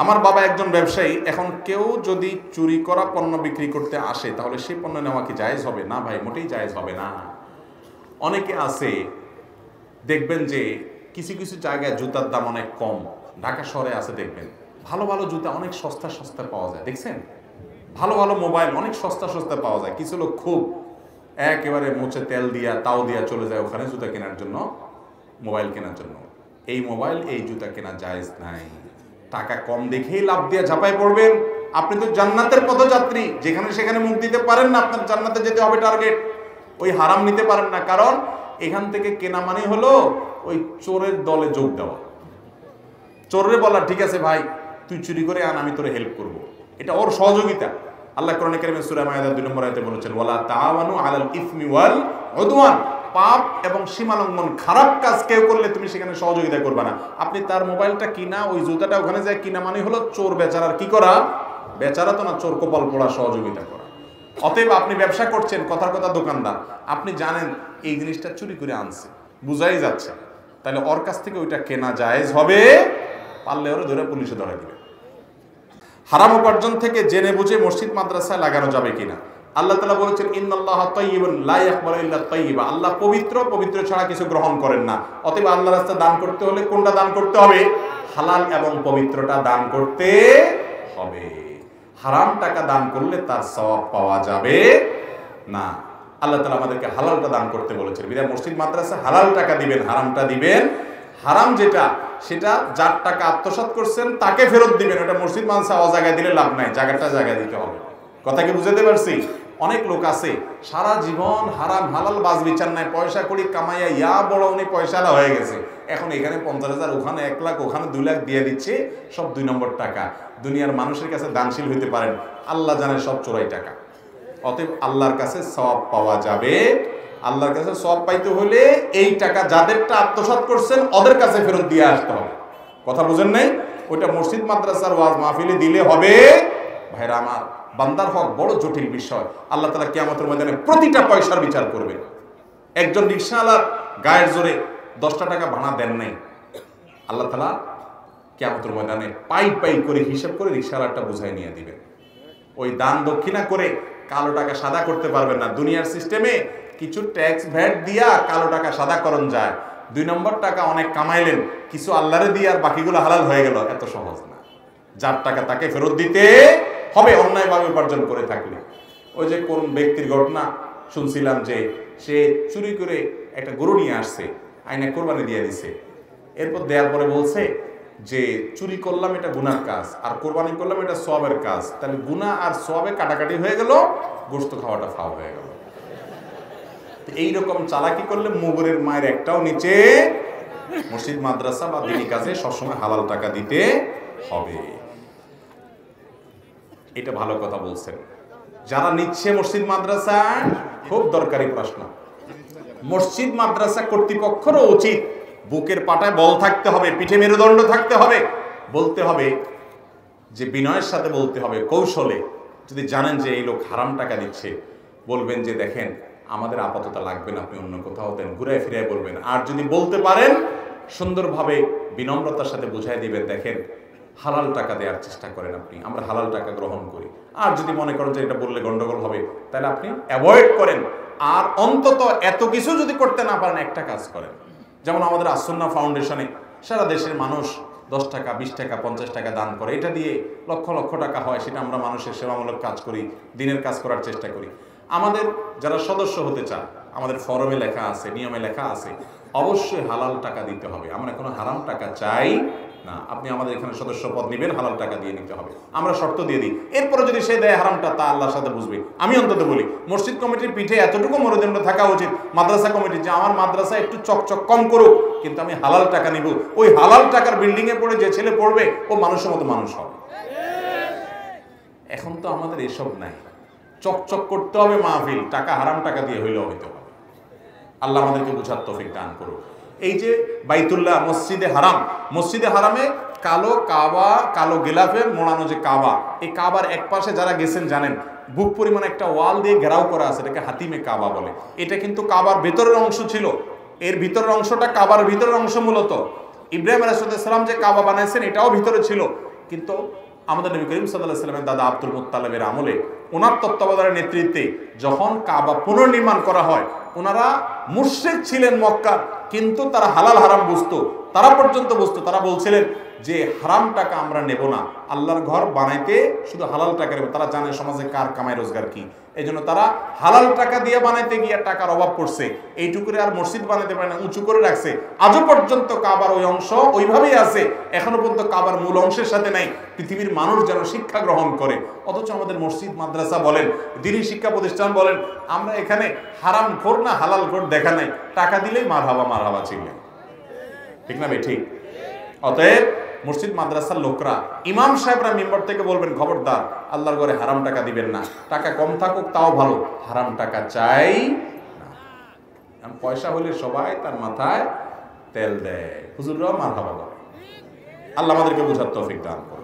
আমার বাবা একজন ব্যবসায়ী, এখন কেউ যদি চুরি করা পণ্য বিক্রি করতে আসে তাহলে সেই পণ্য নেওয়া কি জায়েজ হবে? না ভাই, মোটেই জায়েজ হবে না। অনেকে আছে দেখবেন যে কিছু কিছু জায়গায় জুতার দাম অনেক কম, ঢাকা শহরে আছে দেখবেন ভালো ভালো জুতা অনেক সস্তা সস্তা পাওয়া যায়, দেখছেন ভালো ভালো মোবাইল অনেক সস্তা সস্তা পাওয়া যায়। কিছু লোক খুব একেবারে মুছে তেল দিয়া তাও দিয়া চলে যায় ওখানে জুতা কেনার জন্য, মোবাইল কেনার জন্য। এই মোবাইল এই জুতা কেনা জায়েজ নাই। টাকা কম দেখেই লাভ দিয়ে ঝাঁপায় পড়বেন। আপনি তো জান্নাতের পথযাত্রী, যেখানে সেখানে মুখ দিতে পারেন না, আপনার জান্নাতে যেতে হবে টার্গেট। ওই হারাম নিতে পারেন না, কারণ এখান থেকে কেনা মানে হলো ওই চোরের দলে যোগ দেওয়া। চোরের বলা ঠিক আছে ভাই তুই চুরি করে আন, আমি তোরে হেল্প করবো, এটা ওর সহযোগিতা। আল্লাহ কোরআনে কারিমে সূরা মায়েদার ২ নম্বর আয়াতে বলেছেন ওয়ালা তাআওয়ানু আলাল ইসমি ওয়াল উদওয়ান, পাপ এবং সীমালঙ্ঘন খারাপ কাজ কেউ করলে তুমি সেখানে সহযোগিতা করবে না। আপনি তার মোবাইলটা কিনা ওই জুতাটা ওখানে যায় কিনা মানে হলো চোর বেচারার কি করা, বেচারা তো না চোর কপাল পোড়া, সহযোগিতা করা। অতএব আপনি ব্যবসা করছেন, কথার কথা দোকানদার, আপনি জানেন এই জিনিসটা চুরি করে আনছে, বুঝাই যাচ্ছে, তাহলে ওর কাছ থেকে ওইটা কেনা জায়েজ হবে, পারলে ওরা ধরে পুলিশে ধরে দিবে। হারাম উপার্জন থেকে জেনে বুঝে মসজিদ মাদ্রাসায় লাগানো যাবে কিনা? আল্লাহ তাআলা বলেছেন ইন্নাল্লাহা তাইয়্যিবুন লা ইয়াকবালু ইল্লা তাইয়্যিবা, আল্লাহ পবিত্র, পবিত্র ছাড়া কিছু গ্রহণ করেন না। অতএব আল্লাহর রাস্তায় দান করতে হলে কোনটা দান করতে হবে? হালাল এবং পবিত্রটা দান করতে হবে। হারাম টাকা দান করলে তার সওয়াব পাওয়া যাবে না। আল্লাহ তাআলা আমাদেরকে হালালটা দান করতে বলেছেন, বিধায় মসজিদ মাদ্রাসা হালাল টাকা দিবেন, হারামটা দিবেন। হারাম যেটা সেটা যার টাকা আত্মসাৎ করছেন তাকে ফেরত দিবেন, ওটা মসজিদ মানসা ও জায়গায় দিলে লাভ নাই, জায়গাটা জায়গায় দিতে হবে। কথা কি বুঝাতে পারছি? অনেক লোক আছে সারা জীবন হারাম হালাল বাজ বিচার নাই, পয়সা কড়ি কামাইয়া ইয়া বড় উনি পয়সাটা হয়ে গেছে, এখন এখানে 50,000 ওখানে 1 লাখ ওখানে 2 লাখ দিয়ে দিচ্ছে, সব 2 নম্বর টাকা। দুনিয়ার মানুষের কাছে দানশীল হইতে পারেন, আল্লাহ জানে সব চোরাই টাকা। অতএব আল্লাহর কাছে সওয়াব পাওয়া যাবে। আল্লাহর কাছে সওয়াব পাইতে হলে এই টাকা যাদেরটা আত্মসাৎ করছেন ওদের কাছে ফেরত দিয়ে আসতে হবে। কথা বুঝেন নাই? ওইটা মসজিদ মাদ্রাসার ওয়াজ মাহফিলে দিলে হবে। ভাইরা আমার, বান্দার হক বড় জটিল বিষয়। আল্লাহ তাআলা কিয়ামতের ময়দানে প্রতিটা পয়সার বিচার করবেন। একজন রিকশাওয়ালার গায়ের জোরে 10টা টাকা ভাড়া দেন নাই, আল্লাহ তাআলা কিয়ামতের ময়দানে পাই পাই করে হিসাব করে রিকশাওয়ালাটা বুঝাই নিয়ে দিবেন। ওই দান দক্ষিণা করে কালো টাকা সাদা করতে পারবেন না। দুনিয়ার সিস্টেমে কিছু ট্যাক্স ভ্যাট দিয়া কালো টাকা সাদা করণ যায়। 2 নম্বর টাকা অনেক কামাইলেন, কিছু আল্লাহরে দিয়ে আর বাকিগুলো হালাল হয়ে গেল, এত সহজ না। যার টাকা তাকে ফেরত দিতে হবে অন্যায়ভাবে উপার্জন করে থাকলে। ওই যে কোন ব্যক্তির ঘটনা শুনছিলাম, যে সে চুরি করে একটা গরু নিয়ে আসছে, আইনা কোরবানি দিয়ে দিছে। এরপর দেওয়ার পরে বলছে যে চুরি করলাম এটা গুনার কাজ, আর কোরবানি করলাম এটা সওয়াবের কাজ, তাহলে গুনা আর সওয়াবে কাটাকাটি হয়ে গেল, গোশত খাওয়াটা ফাও হয়ে গেল। এইরকম চালাকি করলে মুগরের মায়ের একটাও নিচে। মসজিদ মাদ্রাসা বা দিনী কাজে সবসময় হালাল টাকা দিতে হবে, এটা ভালো কথা বলছেন। যারা নিচ্ছে মসজিদ মাদ্রাসা, খুব দরকারি প্রশ্ন। মসজিদ মাদ্রাসা কর্তৃপক্ষেরও উচিত, বুকের পাটায় বল থাকতে হবে, পিঠে মেরুদণ্ড থাকতে হবে, বলতে হবে যে বিনয়ের সাথে বলতে হবে, কৌশলে। যদি জানেন যে এই লোক হারাম টাকা দিচ্ছে, বলবেন যে দেখেন আমাদের আপাতত লাগবে না, আপনি অন্য কোথাও দেন, ঘুরে ফিরে বলবেন। আর যদি বলতে পারেন সুন্দরভাবে বিনম্রতার সাথে বুঝাই দিবেন, দেখেন হালাল টাকা দেওয়ার চেষ্টা করেন আপনি, আমরা হালাল টাকা গ্রহণ করি। আর যদি মনে করেন যে এটা বললে গন্ডগোল হবে, তাহলে আপনি অ্যাভয়েড করেন। আর অন্তত এত কিছু যদি করতে না পারেন, একটা কাজ করেন, যেমন আমাদের আসন্না ফাউন্ডেশনে সারা দেশের মানুষ 10 টাকা 20 টাকা 50 টাকা দান করে, এটা দিয়ে লক্ষ লক্ষ টাকা হয়। সেটা আমরা মানুষের সেবামূলক কাজ করি, দিনের কাজ করার চেষ্টা করি। আমাদের যারা সদস্য হতে চান, আমাদের ফরমে লেখা আছে, নিয়মে লেখা আছে, অবশ্যই হালাল টাকা দিতে হবে, আমরা কোনো হারাম টাকা চাই না। আপনি আমাদের এখানে সদস্য পদ নেবেন, হালাল টাকা দিয়ে নিতে হবে, আমরা শর্ত দিয়ে দিই। এরপরে যদি সে দেয় হারামটা, তা আল্লাহর সাথে বুঝবে। আমি অন্তত বলি মসজিদ কমিটির পিঠে এতটুকু মরুদণ্ড থাকা উচিত, মাদ্রাসা কমিটির, যে আমার মাদ্রাসা একটু চকচক কম করুক, কিন্তু আমি হালাল টাকা নিব। ওই হালাল টাকার বিল্ডিংয়ে পড়ে যে ছেলে পড়বে, ও মানুষের মতো মানুষ হবে। এখন তো আমাদের এসব নাই, চকচক করতে হবে মাহফিল, টাকা হারাম টাকা দিয়ে হইলেও হইতে হবে। আল্লাহ আমাদেরকে বুঝার তৌফিক দান করুক। এই যে বাইতুল্লাহ মসজিদে হারাম, মসজিদে হারামে কালো কাবা, কালো গেলাফের মোড়ানো যে কাবা, এই কাবার এক পাশে যারা গেছেন জানেন, বুক পরিমাণ একটা ওয়াল দিয়ে ঘেরাও করা আছে, এটাকে হাতিমে কাবা বলে। এটা কিন্তু কাবার ভেতরের অংশ ছিল, এর ভিতরের অংশটা কাবার ভিতরের অংশ। মূলত ইব্রাহিম আলাইহিস সালাম যে কাবা বানাইছেন, এটাও ভিতরে ছিল, কিন্তু আমাদের নবী করিম সাল্লাল্লাহু আলাইহি ওয়াসাল্লাম দাদা আব্দুল মুত্তালিবের আমলে ওনার তত্ত্বাবধানের নেতৃত্বে যখন কাবা পুনর্নির্মাণ করা হয় ওনারা মুশরিক ছিলেন মক্কা কিন্তু তারা হালাল হারাম বুঝতো তারা পর্যন্ত বুঝতো তারা বলছিলেন যে হারাম টাকা আমরা নেব না আল্লাহর ঘর বানাইতে শুধু হালাল টাকা নেব তারা জানে সমাজে কার কামাই রোজগার কি এইজন্য তারা হালাল টাকা দিয়ে বানাইতে গিয়ে টাকার অভাব পড়ছে এইটুকুরে আর মসজিদ বানাইতে পারে না উঁচু করে রাখছে আজও পর্যন্ত কাবার ওই অংশ ওইভাবেই আছে এখনো পর্যন্ত কাবার মূল অংশের সাথে নাই পৃথিবীর মানুষ যেন শিক্ষা গ্রহণ করে অথচ আমাদের মসজিদ মাদ্রাসা বলেন দ্বীনি শিক্ষা প্রতিষ্ঠান বলেন আমরা এখানে হারাম ঘর না হালাল ঘর দেখা নাই টাকা দিলেই মারহাবা মারহাবা চিল্লায় ঠিক না ভাই ঠিক অতএব মসজিদ মাদ্রাসার লোকরা ইমাম সাহেবরা মেম্বার থেকে বলবেন খবরদার আল্লাহর ঘরে হারাম টাকা দিবেন না টাকা কম থাকুক তাও ভালো হারাম টাকা চাই না কারণ পয়সা হলে সবাই তার মাথায় তেল দেয় হুজুররা মারহাবা বলে আল্লাহ আমাদেরকে বুঝার তৌফিক দান করুন।